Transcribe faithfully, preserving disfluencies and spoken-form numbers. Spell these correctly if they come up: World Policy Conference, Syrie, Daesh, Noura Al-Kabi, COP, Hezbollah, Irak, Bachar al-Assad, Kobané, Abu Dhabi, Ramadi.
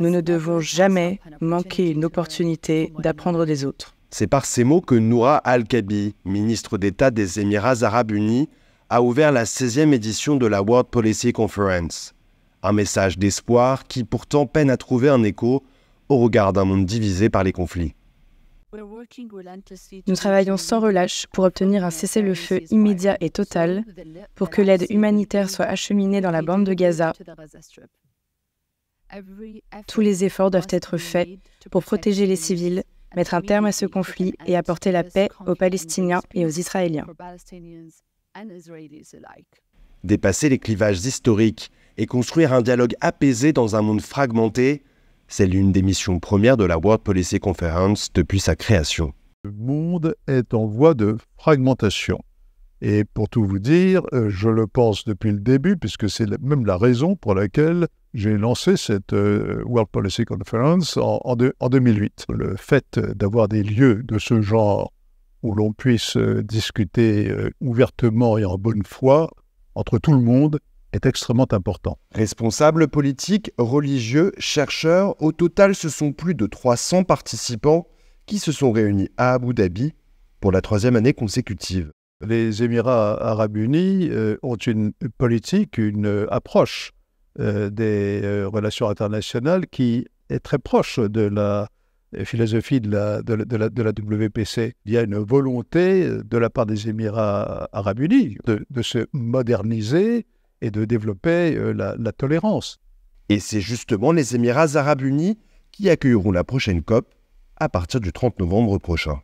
Nous ne devons jamais manquer une opportunité d'apprendre des autres. C'est par ces mots que Noura Al-Kabi, ministre d'État des Émirats arabes unis, a ouvert la seizième édition de la World Policy Conference. Un message d'espoir qui pourtant peine à trouver un écho au regard d'un monde divisé par les conflits. Nous travaillons sans relâche pour obtenir un cessez-le-feu immédiat et total, pour que l'aide humanitaire soit acheminée dans la bande de Gaza. Tous les efforts doivent être faits pour protéger les civils, mettre un terme à ce conflit et apporter la paix aux Palestiniens et aux Israéliens. Dépasser les clivages historiques et construire un dialogue apaisé dans un monde fragmenté, c'est l'une des missions premières de la World Policy Conference depuis sa création. Le monde est en voie de fragmentation. Et pour tout vous dire, je le pense depuis le début, puisque c'est même la raison pour laquelle j'ai lancé cette World Policy Conference en, en, de, en deux mille huit. Le fait d'avoir des lieux de ce genre où l'on puisse discuter ouvertement et en bonne foi entre tout le monde, est extrêmement important. Responsables politiques, religieux, chercheurs, au total ce sont plus de trois cents participants qui se sont réunis à Abu Dhabi pour la troisième année consécutive. Les Émirats arabes unis euh, ont une politique, une approche euh, des euh, relations internationales qui est très proche de la philosophie de la, de, la, de, la, de la W P C. Il y a une volonté de la part des Émirats arabes unis de, de se moderniser et de développer euh, la, la tolérance. Et c'est justement les Émirats arabes unis qui accueilleront la prochaine COP à partir du trente novembre prochain.